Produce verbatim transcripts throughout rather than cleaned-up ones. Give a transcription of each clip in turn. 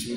بسم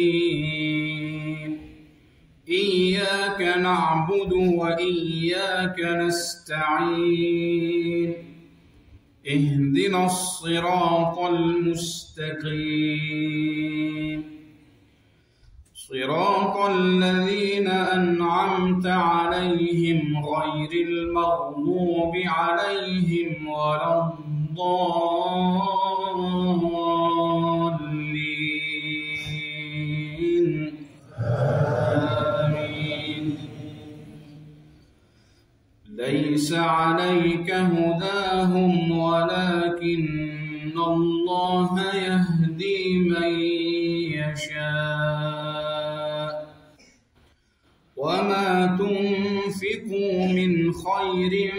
إياك نعبد وإياك نستعين اهدنا الصراط المستقيم صراط الذين أنعمت عليهم غير المغضوب عليهم ولا الضالين آمين. ليس عليك هداهم ولكن الله يهدي من يشاء وما تنفقوا من خير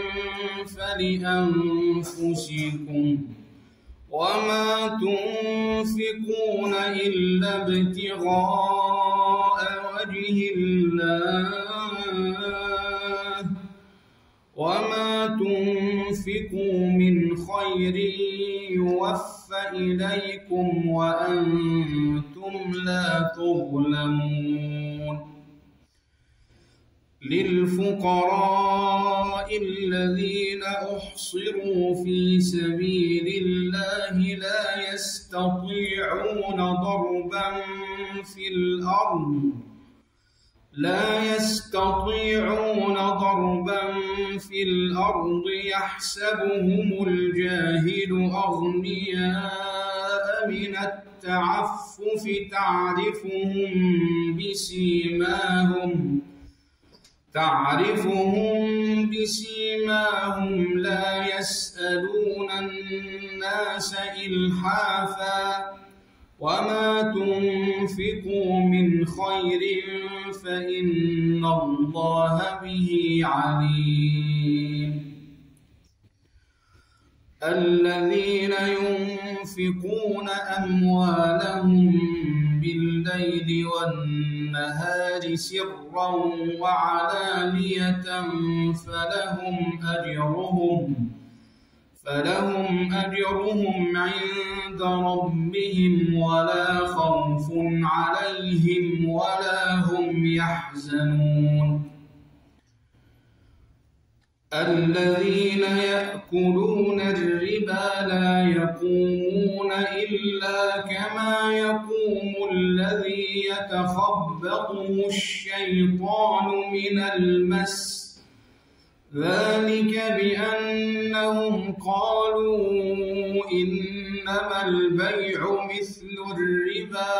فلأنفسكم وما تنفقون إلا ابتغاء وجه الله وما تنفقوا من خير يوفى إليكم وأنتم لا تظلمون. للفقراء الذين أحصروا في سبيل الله لا يستطيعون ضربا في الأرض لا يستطيعون ضربا في الأرض يحسبهم الجاهل أغنياء من التعفف تعرفهم بسيماهم تعرفهم بسيماهم لا يسألون الناس إلحافا وما تنفقوا من خير فإن الله به عليم. الذين ينفقون أموالهم بالليل والنهار سرا وعلانية فلهم أجرهم فلهم أجرهم عند ربهم ولا خوف عليهم ولا هم يحزنون. الذين يأكلون الربا لا يقومون إلا كما يقوم الذي يتخبطه الشيطان من المس ذلك بأنهم قالوا إنما البيع مثل الربا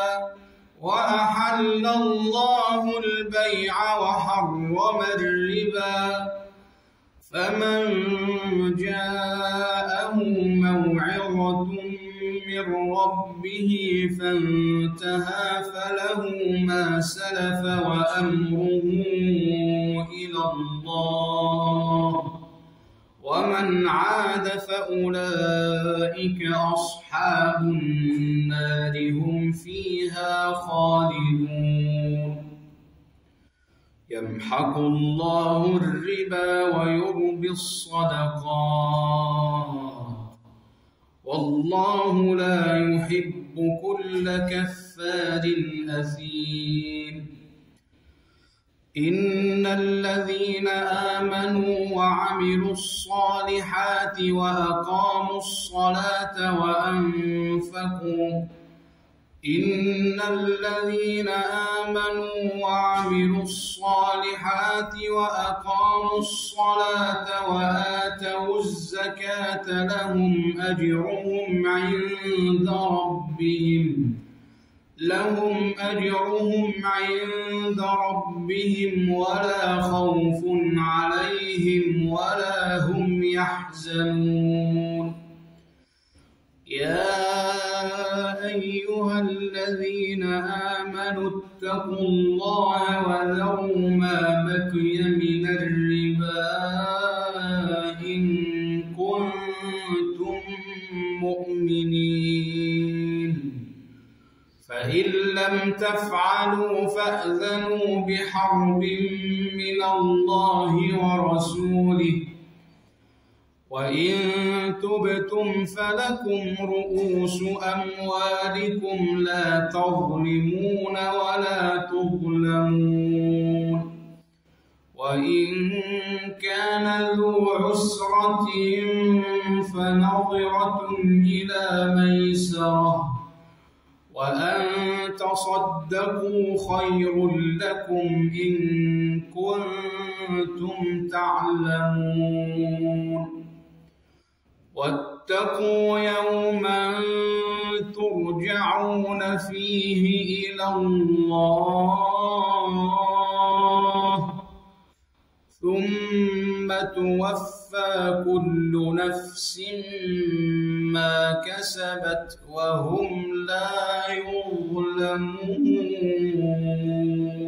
وأحل الله البيع وحرم الربا فمن جاءه موعظة من ربه فانتهى فله ما سلف وأمره إلى الله ومن عاد فأولئك أصحاب النار هم فيها خالدون. يمحق الله الربا ويربي الصدقات والله لا يحب كل كفار أثيم. إن الذين آمنوا وعملوا الصالحات وأقاموا الصلاة وأنفقوا إن الذين آمنوا وعملوا الصالحات وأقاموا الصلاة وآتوا الزكاة لهم أجرهم عند ربهم لهم أجرهم عند ربهم ولا خوف عليهم ولا هم يحزنون. يا أيها الذين آمنوا اتقوا الله وذروا ما بقي من الربا لم تفعلوا فأذنوا بحرب من الله ورسوله، وإن تبتم فلكم رؤوس أموالكم لا تظلمون ولا تظلمون، وإن كان ذو عسرة فنظرة إلى ميسرة، وأن تصدقوا خير لكم إن كنتم تعلمون، واتقوا يوما ترجعون فيه إلى الله ثم توفى كل نفس ما كسبت وهم لا يظلمون.